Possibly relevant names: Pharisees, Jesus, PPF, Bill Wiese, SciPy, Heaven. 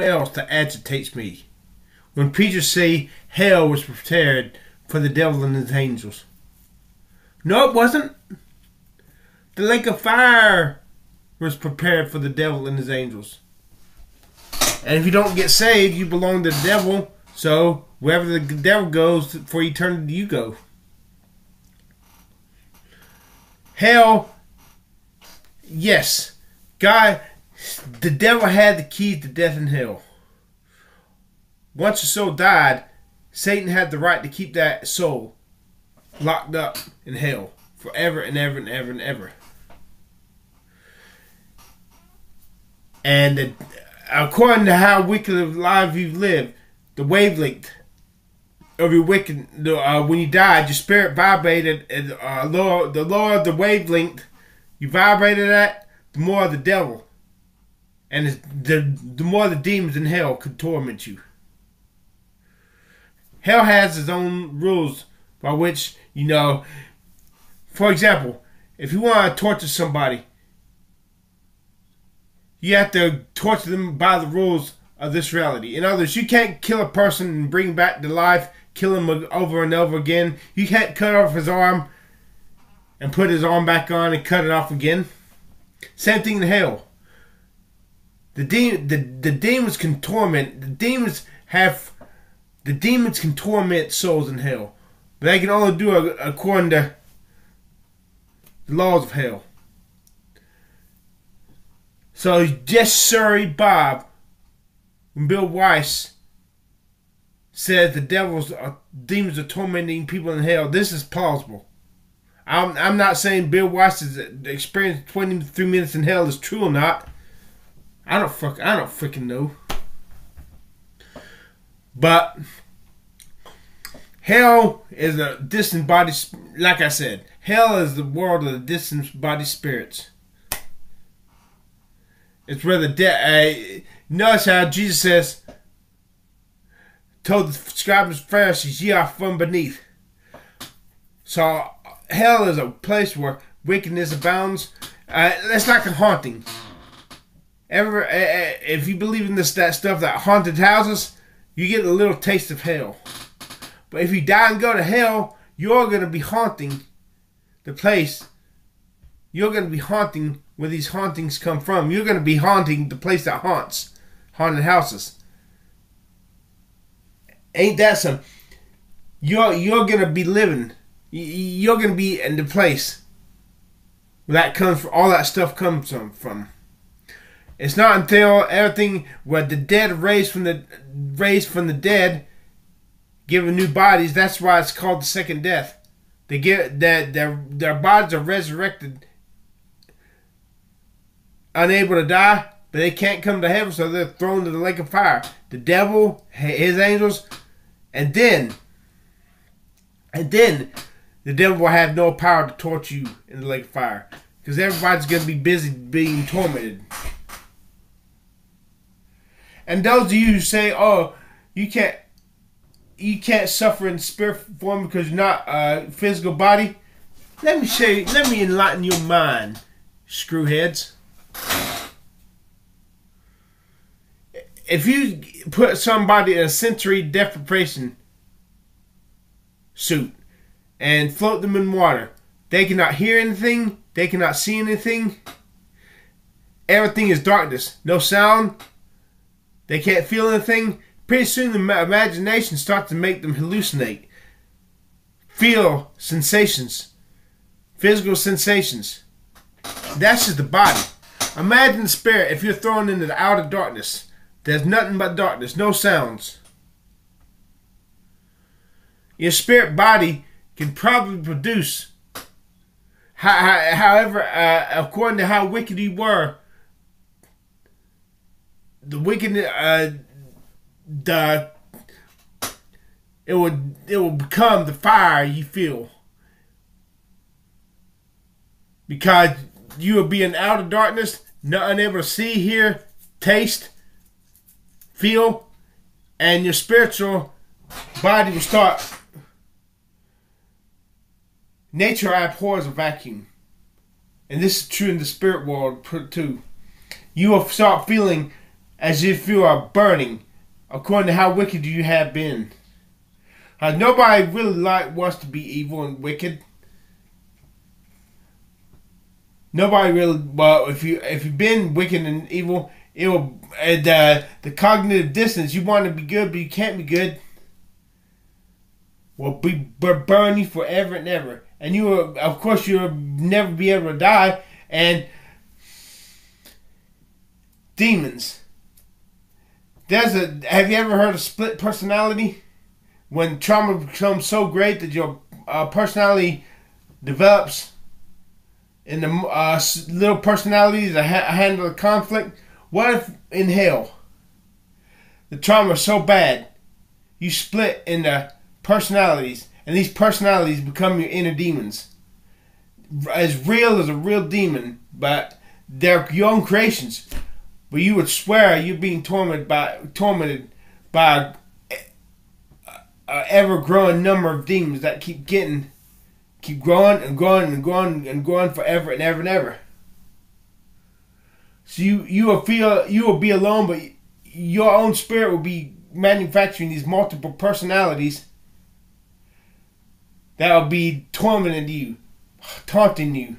else that agitates me. When preachers say hell was prepared for the devil and his angels. No, it wasn't. The lake of fire was prepared for the devil and his angels. And if you don't get saved, you belong to the devil. So wherever the devil goes, for eternity you go. Hell, yes. God, the devil had the keys to death and hell. Once a soul died, Satan had the right to keep that soul locked up in hell forever and ever and ever and ever. And according to how wicked of life you've lived, the wavelength of your wicked, when you died, your spirit vibrated, and the lower the wavelength you vibrated at, the more the devil and the more the demons in hell could torment you. Hell has its own rules by which, you know, for example, if you want to torture somebody, you have to torture them by the rules of this reality. In others, you can't kill a person and bring him back to life, kill him over and over again. You can't cut off his arm and put his arm back on and cut it off again. Same thing in hell. The demons can torment. The demons can torment souls in hell, but they can only do it according to the laws of hell. So just sorry, Bob, when Bill Wiese said the demons are tormenting people in hell, this is plausible. I'm not saying Bill Wiese's experience 23 minutes in hell is true or not. I don't freaking know. But hell is a disembodied, like I said, hell is the world of the disembodied spirits. It's where the notice how Jesus says, told the scribes and Pharisees, ye are from beneath. So hell is a place where wickedness abounds. It's like a haunting. If you believe in that stuff, that haunted houses, you get a little taste of hell. But if you die and go to hell, you're going to be haunting the place. You're going to be haunting where these hauntings come from. You're going to be haunting the place that haunts. Haunted houses. Ain't that some? You're going to be living. You're going to be in the place where that comes from. All that stuff comes from. It's not until everything where the dead raised from the dead, given new bodies. That's why it's called the second death. They get that their bodies are resurrected, unable to die, but they can't come to heaven, so they're thrown to the lake of fire. The devil, his angels, and then the devil will have no power to torture you in the lake of fire, because everybody's going to be busy being tormented. And those of you who say, "Oh, you can't suffer in spirit form because you're not a physical body," let me enlighten your mind, screwheads. If you put somebody in a sensory deprivation suit and float them in water, they cannot hear anything, they cannot see anything. Everything is darkness, no sound. They can't feel anything. Pretty soon the imagination starts to make them hallucinate. Feel sensations. Physical sensations. That's just the body. Imagine the spirit if you're thrown into the outer darkness. There's nothing but darkness. No sounds. Your spirit body can probably produce, however, according to how wicked you were, it will become the fire you feel, because you will be in outer darkness, not unable to see, hear, taste, feel, and your spiritual body will start. Nature abhors a vacuum, and this is true in the spirit world too. You will start feeling as if you are burning, according to how wicked you have been. Nobody really wants to be evil and wicked. Nobody really. Well, if you've been wicked and evil, it will. And the cognitive dissonance. You want to be good, but you can't be good. Will be burn you forever and ever. And you will, of course, you'll never be able to die. And demons. Have you ever heard of split personality? When trauma becomes so great that your personality develops into little personalities that handle the conflict. What if in hell the trauma is so bad you split into personalities, and these personalities become your inner demons, as real as a real demon, but they're your own creations. But you would swear you're being tormented by an ever-growing number of demons that keep growing and growing and growing and growing forever and ever and ever. So you will feel you will be alone, but your own spirit will be manufacturing these multiple personalities that will be tormenting you, taunting you.